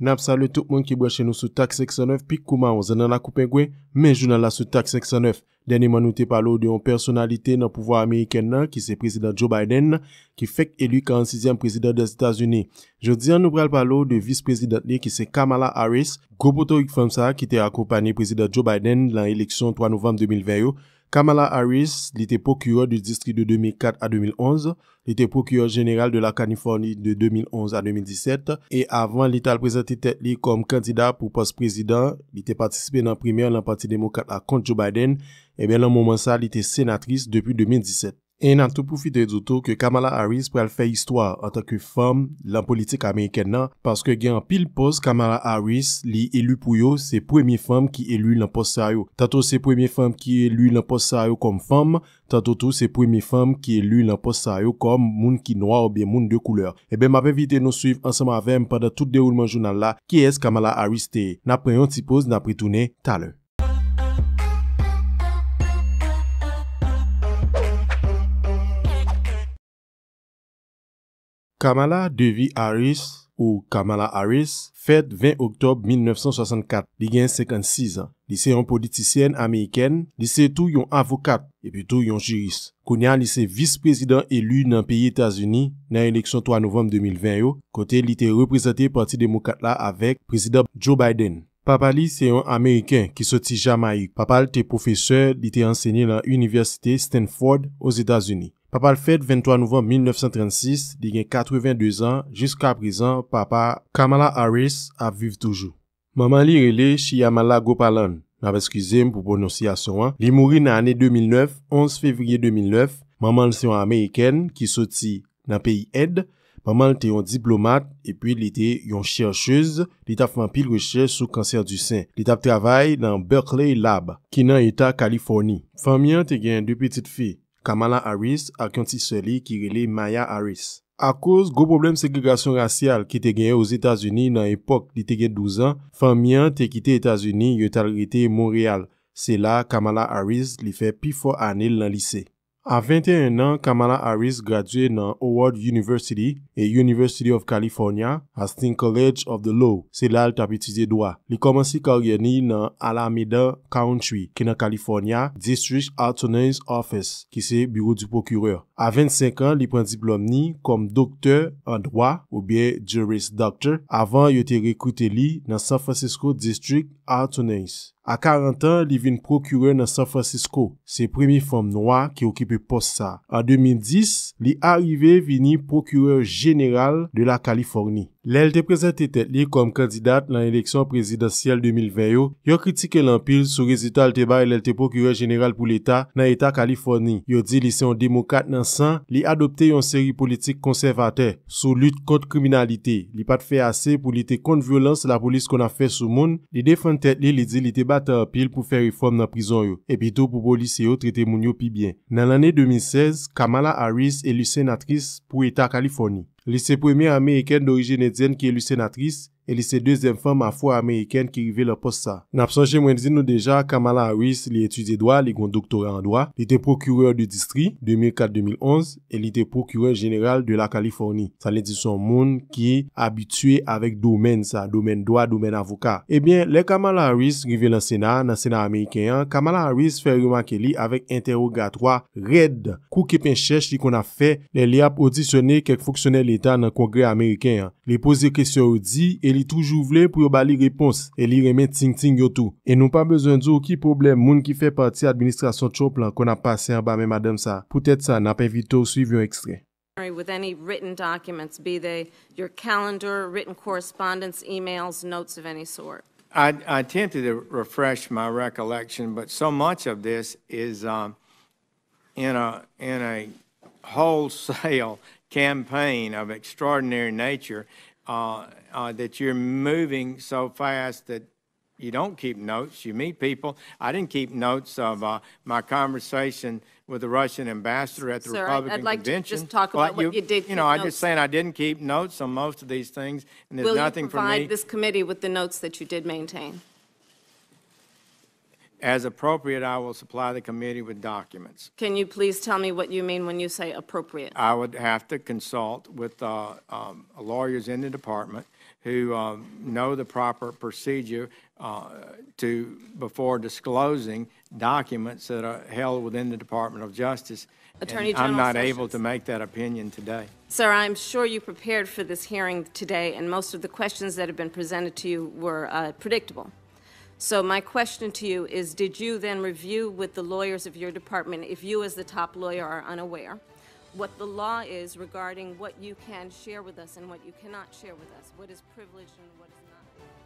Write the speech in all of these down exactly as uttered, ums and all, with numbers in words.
Nous saluons tout le monde qui est chez nous sous taxe six cent neuf, puis comment on a la coupe en mais journal la sous taxe six cent neuf. Dernièrement, nous te parlons de une personnalité dans le pouvoir américain, qui c'est président Joe Biden, qui fait élu quarante-sixième président des États-Unis. Jeudi, nous parlons de vice-présidente, qui c'est Kamala Harris, groupe autorique femme ça, qui était accompagné président Joe Biden dans l'élection trois novembre deux mille vingt. Kamala Harris, il était procureur du district de deux mille quatre à deux mille onze, il était procureur général de la Californie de deux mille onze à deux mille dix-sept, et avant, il était présenté tête comme candidat pour poste président, il était participé dans la primaire dans le Parti démocrate à contre Joe Biden, et bien, dans le moment ça, il était sénatrice depuis deux mille dix-sept. Et on a tout profité du tout que Kamala Harris pourrait faire histoire en tant que femme dans la politique américaine, parce que gagne pile poste Kamala Harris li élu pour yo, c'est première femme qui élu dans poste ça yo. Tantôt c'est première femme qui élu dans poste ça yo comme femme, tantôt tout c'est première femme qui élu dans poste ça yo comme monde qui noir ou bien monde de couleur. Et ben m'a invité nous suivre ensemble avec pendant tout déroulement journal là, qui est Kamala Harris té. N'a pris un petit pause, n'a pris tourner tout à l'heure. Kamala Devi Harris, ou Kamala Harris, fête vingt octobre mille neuf cent soixante-quatre. Li gen cinquante-six ans. Li se yon politicienne américaine, li se tou yon avocat, et puis tou yon juriste. Kounya li se vice-président élu dans pays États-Unis dans l'élection trois novembre deux mille vingt yo, côté li te représenté Parti démocrate là avec président Joe Biden. Papa li c'est un Américain qui sorti Jamaïque. Papa li te professeur, li te enseigné dans l'université Stanford aux États-Unis. Papa le fait vingt-trois novembre mille neuf cent trente-six, il a quatre-vingt-deux ans, jusqu'à présent, papa Kamala Harris a vive toujours. Maman li relé Shyamala Gopalan, n'a pas excusé pour prononciation, li mouri dans l'année deux mille neuf, onze février deux mille neuf, maman c'est une américaine qui sorti dans pays aide, maman était un diplomate et puis elle était une chercheuse, elle a fait un pile recherche sur le cancer du sein. Elle a travaillé dans Berkeley Lab, qui est dans l'État Californie. Famille a eu deux petites filles. Kamala Harris a un petit sœur qui relait Maya Harris. À cause gros problème ségrégation raciale qui était gagné aux États-Unis dans l'époque, il était douze ans, famille a quitté États-Unis, il a arrêté Montréal. C'est là Kamala Harris lui fait plus fort année dans le lycée. À vingt et un ans, Kamala Harris gradué dans Howard University et University of California, Hastings College of the Law. C'est là qu'elle a étudié droit. Elle commence sa carrière dans Alameda County, qui est dans California, District Attorney's Office, qui est le bureau du procureur. À vingt-cinq ans, elle prend diplôme ni comme docteur en droit ou bien Juris Doctor. Avant, elle était recrutée dans San Francisco District Attorney's. À quarante ans, il vient procureur dans San Francisco. C'est première femme noire qui occupe poste ça. En deux mille dix, il est arrivé venir procureur général de la Californie. Elle était présentée comme candidate dans l'élection présidentielle deux mille vingt. Elle a critiqué l'empile sur le résultat de elle était procureur général pour l'État dans l'État Californie. Elle dit qu'elle est un démocrate dans le sang. Elle a adopté une série politique conservateur sur lutte contre la criminalité. Elle n'a pas fait assez pour lutter contre la violence la police qu'on a fait sur le monde. Elle défend tête, elle dit qu'elle était en pile pour faire réforme dans la prison et puis tout pour police traiter moun yo pi bien. Dans l'année deux mille seize, Kamala Harris est élue sénatrice pour l'État Californie. Elle est première américaine d'origine indienne qui est élue sénatrice et elle est deuxième femme afro-américaine qui arrivait le poste ça. N'a pas changé moins dit nous déjà Kamala Harris, elle étudie droit, elle est doctorat en droit, elle était procureur du district deux mille quatre deux mille onze et elle était procureur général de la Californie. Ça veut dire son monde qui est habitué avec domaine ça, domaine droit, domaine avocat. Eh bien, les Kamala Harris arrivait dans Sénat, dans Sénat américain, Kamala Harris fait remarquer lui avec interrogatoire raide. Coup qui penchèche qu'on a fait, les a auditionné quelques fonctionnaires de l'État dans le Congrès américain. Les poser question dit et toujours voulu pour bali réponse et li remet ting ting yo tout et nous pas besoin dire qui problème moun qui fait partie administration Trump là qu'on a passé en bas mais madame ça peut-être ça n'a pas invité suivre un extrait with any written documents be they your calendar written correspondence emails notes of any sort. I, I attempted to refresh my recollection but so much of this is um, in a in a wholesale campaign of extraordinary nature. Uh, uh, that you're moving so fast that you don't keep notes. You meet people. I didn't keep notes of uh, my conversation with the Russian ambassador at the Sir, Republican I'd like convention. To just talk about well, what you, you did. You know, I'm notes. Just saying I didn't keep notes on most of these things, and there's Will nothing for me. Will you provide this committee with the notes that you did maintain? As appropriate, I will supply the committee with documents. Can you please tell me what you mean when you say appropriate? I would have to consult with uh, um, lawyers in the department who uh, know the proper procedure uh, to before disclosing documents that are held within the Department of Justice. Attorney General, I'm not Sessions. able to make that opinion today. Sir, I'm sure you prepared for this hearing today, and most of the questions that have been presented to you were uh, predictable. So my question to you is, did you then review with the lawyers of your department, if you as the top lawyer are unaware, what the law is regarding what you can share with us and what you cannot share with us, what is privileged and what is not?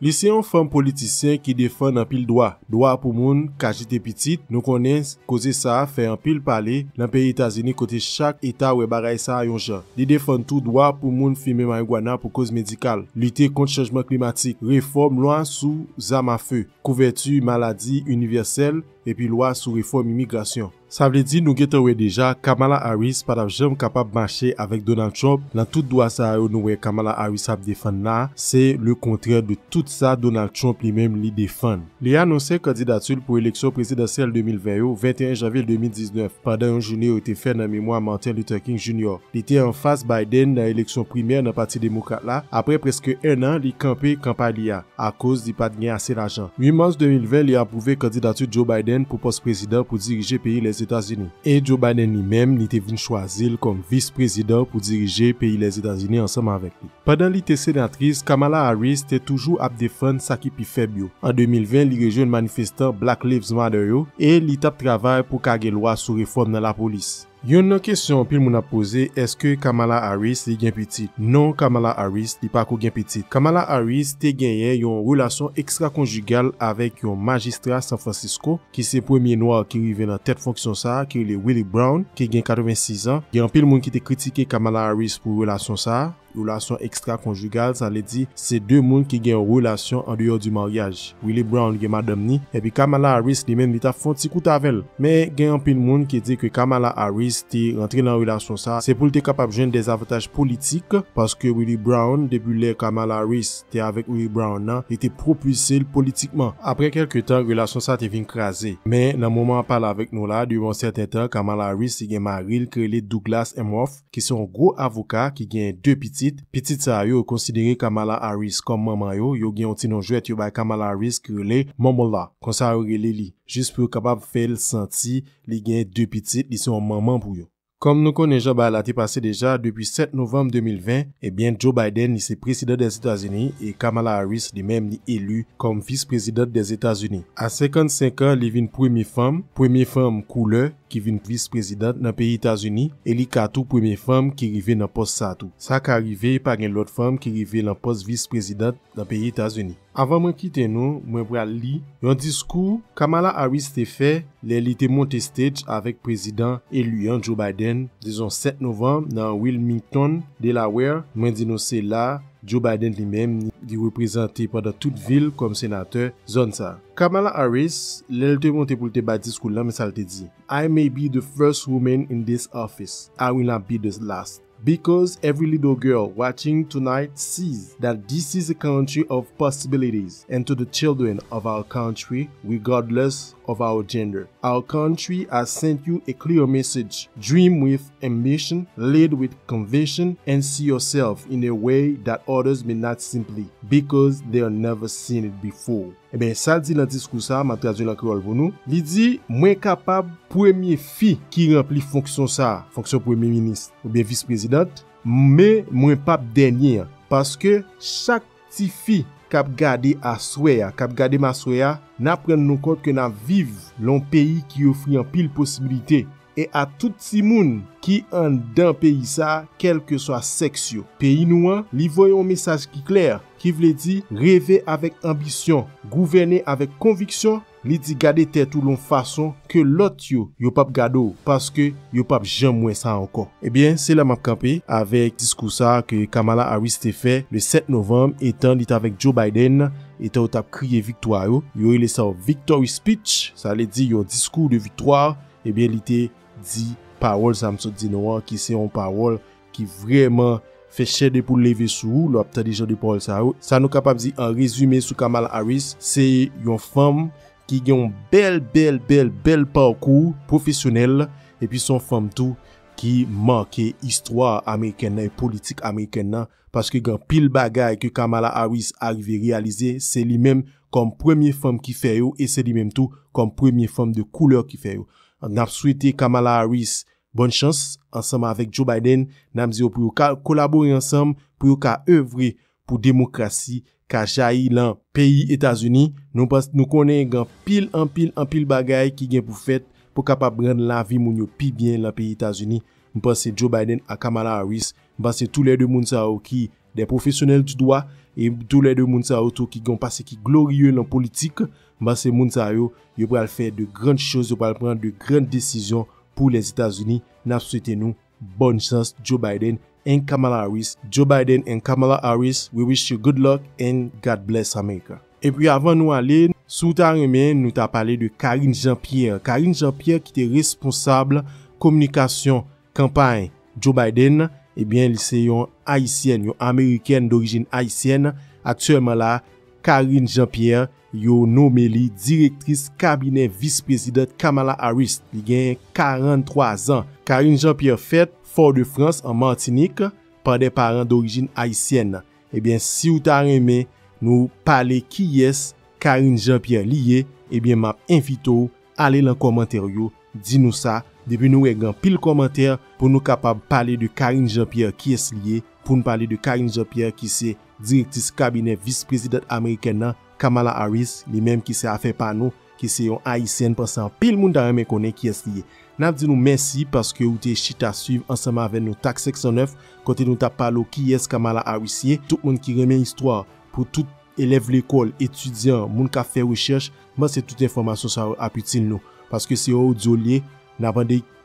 Lycée yon femme politisyen ki défend en pile droit, droit pour moun ka jete petite, nous connaissons cause ça fait en pile parler dans pays États-Unis côté chaque état ou bagaille ça yon jan. Li défend tout droit pour moun fumer marijuana pour cause médicale, lutter contre changement climatique, réforme loi sous armes à feu, couverture maladie universelle et puis loi sous réforme immigration. Ça veut dire nous guettons déjà Kamala Harris pas jamais capable marcher avec Donald Trump. Dans tout droit ça nous Kamala Harris a défendre là, c'est le contraire de tout ça Donald Trump lui-même lui défend. Il a annoncé candidature pour élection présidentielle deux mille vingt au vingt et un janvier deux mille dix-neuf. Pendant une journée où était fait dans mémoire Martin Luther King Jr. Il était en face Biden dans l'élection primaire dans parti démocrate là. Après presque un an, il campait campagne à cause du pas de gagner assez d'argent. huit mars deux mille vingt, il a approuvé candidature Joe Biden pour poste président pour diriger pays les États-Unis. Et Joe Biden lui-même n'était venu choisir comme vice-président pour diriger pays les États-Unis ensemble avec lui. Pendant l'été sénatrice, Kamala Harris était toujours à défendre sa qui faible. En deux mille vingt, il rejoint le manifestant Black Lives Matter et l'étape travail pour caguer loi sous réforme dans la police. Une question pile moun a posé, est-ce que Kamala Harris li gen petit? Non, Kamala Harris li pa ko gen petit. Kamala Harris te genye yon relation extra-conjugale avec yon magistrat San Francisco qui c'est premier noir qui rive dans tête fonction ça qui est Willie Brown qui gen quatre-vingt-six ans. Il y a pile moun qui te critiqué Kamala Harris pour relation ça. Relation extra-conjugale, ça veut dire c'est deux monde qui gagne une relation en dehors du mariage. Willie Brown gagne madame ni et puis Kamala Harris lui-même il t'a fait un petit coup avec elle. Mais gagne un peu de monde qui dit que Kamala Harris est rentrée dans relation ça, c'est pour être capable de joindre des avantages politiques parce que Willie Brown depuis que Kamala Harris était avec Willie Brown, il était propulsé politiquement. Après quelques temps, relation ça t'est venu craser. Mais dans le moment on parle avec nous là, durant un certain temps, Kamala Harris il gagne Maril Creley Douglas et Moff qui sont gros avocats qui gagnent deux petites. Petite ça yo considéré Kamala Harris comme maman yo, yo gen ti non jouet yo ba Kamala Harris ki le maman la. Kon sa yo rele li, juste pour capable faire senti li gen deux petites, li son maman pour yo. Comme nous connaissons, la t'est passé déjà depuis sept novembre deux mille vingt, eh bien Joe Biden il est président des États-Unis et Kamala Harris lui-même est élu comme vice-président des États-Unis. À cinquante-cinq ans, il est une première femme, première femme couleur qui vient vice-présidente dans pays États-Unis et li katou première femme qui arrive dans poste ça tout. Ça qui arrivé par une autre femme qui arrive dans poste vice-présidente dans pays États-Unis. Avant de quitter nous, moi pral li un discours Kamala Harris te fait, elle était monté stage avec président élu Joe Biden, disons sept novembre dans Wilmington, Delaware. Moi dis nous c'est là Joe Biden lui-même est représenté pendant toute ville comme sénateur zone ça. Kamala Harris, elle te monte pour te battre discours là mais ça te dit I may be the first woman in this office. I will not be the last. Because every little girl watching tonight sees that this is a country of possibilities, and to the children of our country, regardless of our gender, our country has sent you a clear message. Dream with ambition, lead with conviction, and see yourself in a way that others may not simply, because they have never seen it before. Eh bien, ça dit dans le discours ça, m'a traduit la créole pour nous. Il dit, moins capable, première fille qui remplit fonction ça, fonction premier ministre ou bien vice-présidente, mais moins pas dernière. Parce que chaque petite fille qui a gardé à Souéa, qui a gardé ma Souéa, n'a pris nous compte que nous vivons dans un pays qui offre en pile possibilités. Et à tout si moun qui en dans pays ça, quel que soit sexe, pays noir, li voyons un message qui clair, qui veut dire rêver avec ambition, gouverner avec conviction, li dit garder tête tout long façon que l'autre yo, yo pas gado parce que yo pas jamais moins ça encore. Eh bien, c'est là m'a campé avec discours ça que Kamala Harris a fait le sept novembre étant dit avec Joe Biden. Et t'as t'a crié victoire yo, yo il ça victory speech, ça veut dire un discours de victoire. Eh bien, il était dit parole Samson Dinoa qui c'est une parole qui vraiment fait chéder pour lever sous l'opta des gens de Paul Sao. Ça nous capable dit en résumé sur Kamala Harris, c'est une femme qui a un bel bel bel bel parcours professionnel et puis son femme tout qui manquait histoire américaine et politique américaine, parce que grand pile bagaille que Kamala Harris arrivé réaliser, c'est lui-même comme première femme qui fait et c'est lui-même tout comme première femme de couleur qui fait. On a souhaité Kamala Harris bonne chance ensemble avec Joe Biden, nous avons dit pour collaborer ensemble pour œuvrer pour démocratie qu'a jaillit dans pays États-Unis. Nous nous connaissons grand pile en pile en pile bagaille qui gagne pour faire pour capable rendre la vie moun yo pi bien dans pays États-Unis. Nous pensons Joe Biden à Kamala Harris, nous pensons tous les deux moun sa yo qui des professionnels du droit et tous les deux moun sa yo qui ont passé qui glorieux dans politique, nous pensons moun sa yo yo pral faire de grandes choses, yo pral prendre de grandes décisions pour les États-Unis. Nous souhaitons bonne chance Joe Biden and Kamala Harris. Joe Biden and Kamala Harris, we wish you good luck and God bless America. Et puis avant nous aller, sous ta remède, nous t'a parlé de Karine Jean-Pierre. Karine Jean-Pierre qui était responsable communication campagne Joe Biden, eh bien, elle c'est une haïtienne, une américaine d'origine haïtienne. Actuellement là, Karine Jean-Pierre, yo nommé li directrice cabinet vice-présidente Kamala Harris. Il gagne quarante-trois ans. Karine Jean-Pierre fait Fort-de-France en Martinique par des parents d'origine haïtienne. Eh bien, si vous t'a aimé nous parler qui est Karine Jean-Pierre lié, eh bien m'a invite à aller dans commentaire yo, dis-nous ça, depuis nous grand pile commentaire pour nous capable parler de Karine Jean-Pierre qui est lié, pour nous parler de Karine Jean-Pierre qui c'est directrice cabinet vice-présidente américaine Kamala Harris, les mêmes qui s'est fait par nous, qui c'est un haïtien pensant pile monde dans mes connaît qui est lié. N'a dit nous merci parce que vous t'es chita suivre ensemble avec nous taxe sept cent neuf côté nous t'a parlé qui est Kamala Harris, tout le monde qui remet histoire pour tout élève l'école, étudiant, moun ka fait recherche, moi c'est toute information ça a utile nous parce que c'est audio lié, n'a pas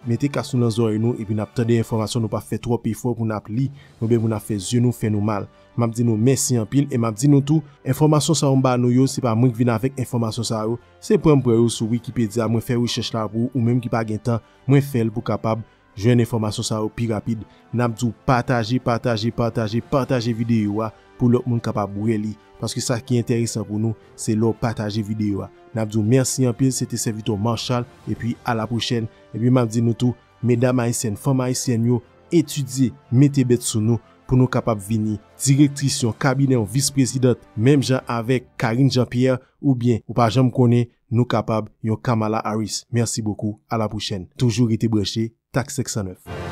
mettez cassou dans oreille nous et puis n'a pas des informations nous pas fait trop effort pour n'a li, nous bien n'a fait yeux nous fait nous mal. M'a dit nous merci en pile et m'a dit nous tout information ça on ba nous yo, c'est pas moi qui viens avec information ça yo, c'est prendre pour sur Wikipédia, moi faire recherche là pour ou même qui pas gain temps, moi faire pour capable joindre information ça au plus rapide. N'a dit partager partager partager partager vidéo pour l'autre monde capable brûler parce que ça qui est intéressant pour nous c'est leur partager vidéo. N'abdou merci en pile, c'était serviteur Marshall et puis à la prochaine et puis m'a dit nous tout mesdames haïtiennes, femmes haïtiennes yo étudiez, mettez bête sur nous pour nous capable venir directrice cabinet vice-présidente même gens avec Karine Jean-Pierre ou bien ou pas jamais connaît nous capable yon Kamala Harris. Merci beaucoup, à la prochaine. Toujours été branché Taxe sept cent neuf.